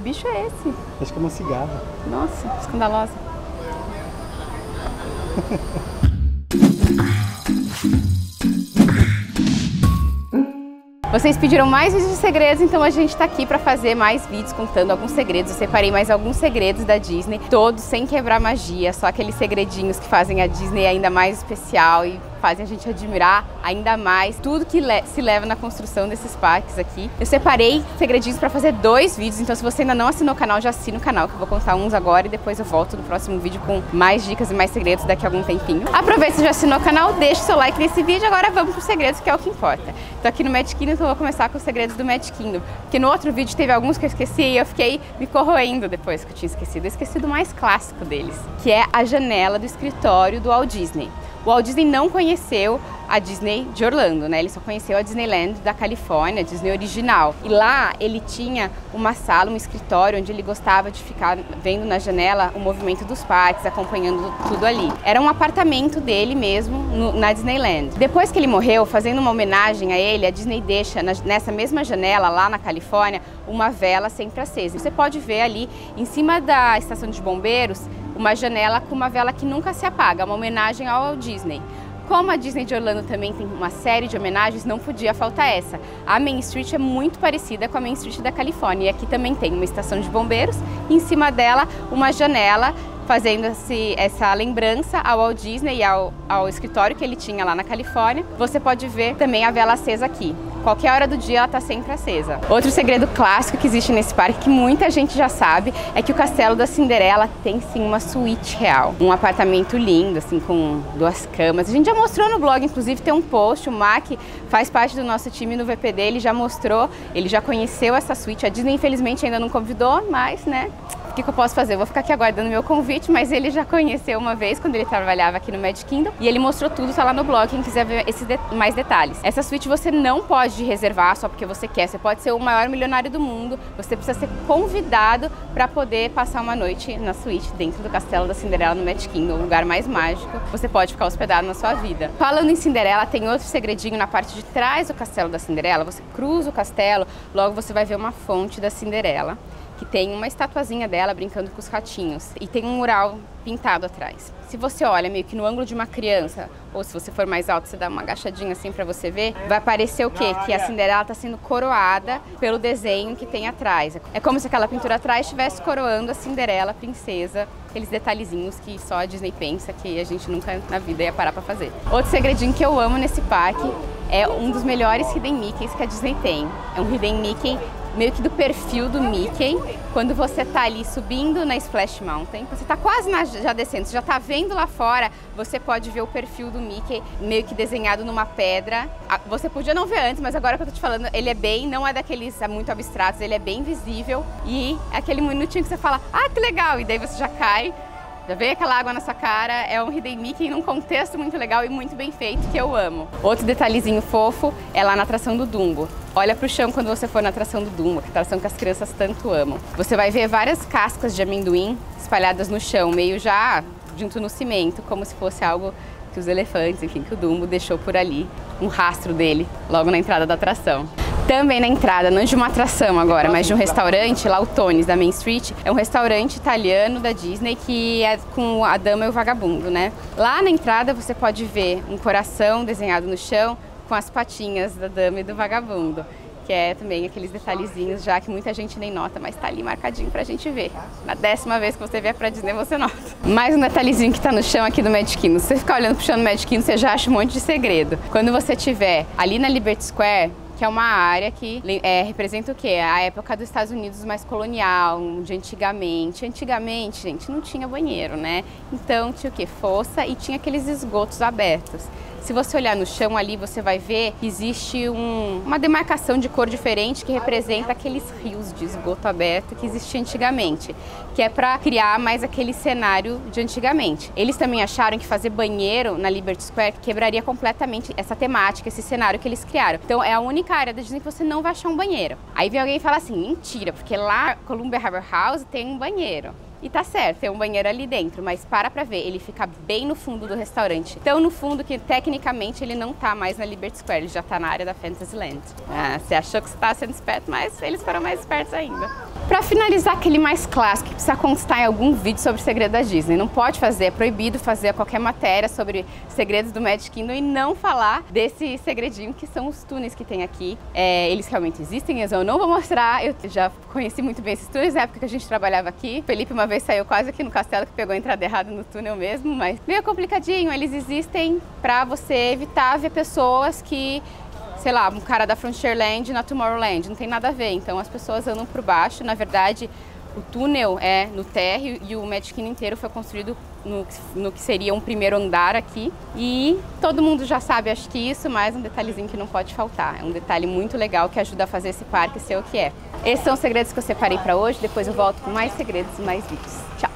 bicho é esse? Acho que é uma cigarra. Nossa, escandalosa. Vocês pediram mais vídeos de segredos, então a gente tá aqui pra fazer mais vídeos contando alguns segredos. Eu separei mais alguns segredos da Disney, todos sem quebrar magia, só aqueles segredinhos que fazem a Disney ainda mais especial e fazem a gente admirar ainda mais tudo que se leva na construção desses parques aqui. Eu separei segredinhos pra fazer 2 vídeos, então se você ainda não assinou o canal, já assina o canal, que eu vou contar uns agora e depois eu volto no próximo vídeo com mais dicas e mais segredos daqui a algum tempinho. Aproveita se já assinou o canal, deixa o seu like nesse vídeo, agora vamos pros segredos, que é o que importa. Tô aqui no Magic Kingdom, então eu vou começar com os segredos do Magic Kingdom, porque no outro vídeo teve alguns que eu esqueci e eu fiquei me corroendo depois que eu tinha esquecido. Eu esqueci do mais clássico deles, que é a janela do escritório do Walt Disney. O Walt Disney não conheceu a Disney de Orlando, né? Ele só conheceu a Disneyland da Califórnia, a Disney original. E lá ele tinha uma sala, um escritório, onde ele gostava de ficar vendo na janela o movimento dos parques, acompanhando tudo ali. Era um apartamento dele mesmo na Disneyland. Depois que ele morreu, fazendo uma homenagem a ele, a Disney deixa nessa mesma janela, lá na Califórnia, uma vela sempre acesa. Você pode ver ali, em cima da estação de bombeiros, uma janela com uma vela que nunca se apaga, uma homenagem ao Walt Disney. Como a Disney de Orlando também tem uma série de homenagens, não podia faltar essa. A Main Street é muito parecida com a Main Street da Califórnia e aqui também tem uma estação de bombeiros e em cima dela uma janela fazendo essa lembrança ao Walt Disney e ao escritório que ele tinha lá na Califórnia. Você pode ver também a vela acesa aqui. Qualquer hora do dia ela está sempre acesa. Outro segredo clássico que existe nesse parque, que muita gente já sabe, é que o Castelo da Cinderela tem sim uma suíte real. Um apartamento lindo, assim, com 2 camas. A gente já mostrou no blog, inclusive tem um post, o Mac faz parte do nosso time no VPD, ele já mostrou, ele já conheceu essa suíte. A Disney infelizmente ainda não convidou, mas né, o que eu posso fazer? Eu vou ficar aqui aguardando meu convite, mas ele já conheceu uma vez quando ele trabalhava aqui no Magic Kingdom e ele mostrou tudo, tá lá no blog, quem quiser ver mais detalhes. Essa suíte você não pode reservar só porque você quer, você pode ser o maior milionário do mundo, você precisa ser convidado para poder passar uma noite na suíte dentro do Castelo da Cinderela no Magic Kingdom, o lugar mais mágico, você pode ficar hospedado na sua vida. Falando em Cinderela, tem outro segredinho na parte de trás do Castelo da Cinderela, você cruza o castelo, logo você vai ver uma fonte da Cinderela, que tem uma estatuazinha dela brincando com os ratinhos e tem um mural pintado atrás. Se você olha meio que no ângulo de uma criança, ou se você for mais alto, você dá uma agachadinha assim pra você ver, vai aparecer o quê? Que a Cinderela tá sendo coroada pelo desenho que tem atrás. É como se aquela pintura atrás estivesse coroando a Cinderela, a princesa, aqueles detalhezinhos que só a Disney pensa que a gente nunca na vida ia parar pra fazer. Outro segredinho que eu amo nesse parque é um dos melhores Hidden Mickeys que a Disney tem. É um Hidden Mickey meio que do perfil do Mickey, quando você tá ali subindo na Splash Mountain, você tá quase já descendo, você já tá vendo lá fora, você pode ver o perfil do Mickey meio que desenhado numa pedra. Você podia não ver antes, mas agora que eu tô te falando, ele é bem, não é daqueles muito abstratos, ele é bem visível e é aquele minutinho que você fala, ah, que legal, e daí você já cai. Já vem aquela água na sua cara, é um Hidden Mickey num contexto muito legal e muito bem feito, que eu amo. Outro detalhezinho fofo é lá na atração do Dumbo. Olha pro chão quando você for na atração do Dumbo, que é a atração que as crianças tanto amam. Você vai ver várias cascas de amendoim espalhadas no chão, meio já junto no cimento, como se fosse algo que os elefantes, enfim, que o Dumbo deixou por ali, um rastro dele, logo na entrada da atração. Também na entrada, não de uma atração agora, mas de um restaurante, lá o Tony's, da Main Street, é um restaurante italiano da Disney que é com a Dama e o Vagabundo, né? Lá na entrada você pode ver um coração desenhado no chão com as patinhas da Dama e do Vagabundo, que é também aqueles detalhezinhos já que muita gente nem nota, mas tá ali marcadinho pra gente ver. Na 10ª vez que você vier pra Disney, você nota. Mais um detalhezinho que tá no chão aqui do Magic Kingdom. Se você ficar olhando pro chão do Magic Kingdom, você já acha um monte de segredo. Quando você estiver ali na Liberty Square, que é uma área que representa o quê? A época dos Estados Unidos mais colonial, de antigamente. Antigamente, gente, não tinha banheiro, né? Então tinha o quê? Fossa e tinha aqueles esgotos abertos. Se você olhar no chão ali, você vai ver que existe uma demarcação de cor diferente que representa aqueles rios de esgoto aberto que existia antigamente, que é para criar mais aquele cenário de antigamente. Eles também acharam que fazer banheiro na Liberty Square quebraria completamente essa temática, esse cenário que eles criaram. Então é a única área da Disney que você não vai achar um banheiro. Aí vem alguém e fala assim, mentira, porque lá Columbia Harbor House tem um banheiro. E tá certo, tem um banheiro ali dentro, mas pra ver, ele fica bem no fundo do restaurante. Tão no fundo que, tecnicamente, ele não tá mais na Liberty Square, ele já tá na área da Fantasyland. Ah, você achou que você tá sendo esperto, mas eles foram mais espertos ainda. Para finalizar, aquele mais clássico que precisa constar em algum vídeo sobre o segredo da Disney. Não pode fazer, é proibido fazer qualquer matéria sobre segredos do Magic Kingdom e não falar desse segredinho que são os túneis que tem aqui. Eles realmente existem, eu não vou mostrar. Eu já conheci muito bem esses túneis na época que a gente trabalhava aqui. O Felipe uma vez saiu quase aqui no castelo, que pegou a entrada errada no túnel mesmo, mas meio complicadinho. Eles existem para você evitar ver pessoas que... sei lá, um cara da Frontierland na Tomorrowland, não tem nada a ver, então as pessoas andam por baixo, na verdade o túnel é no térreo e o Magic Kingdom inteiro foi construído no que seria um primeiro andar aqui e todo mundo já sabe, acho que isso, mas um detalhezinho que não pode faltar, é um detalhe muito legal que ajuda a fazer esse parque ser o que é. Esses são os segredos que eu separei para hoje, depois eu volto com mais segredos e mais vídeos. Tchau!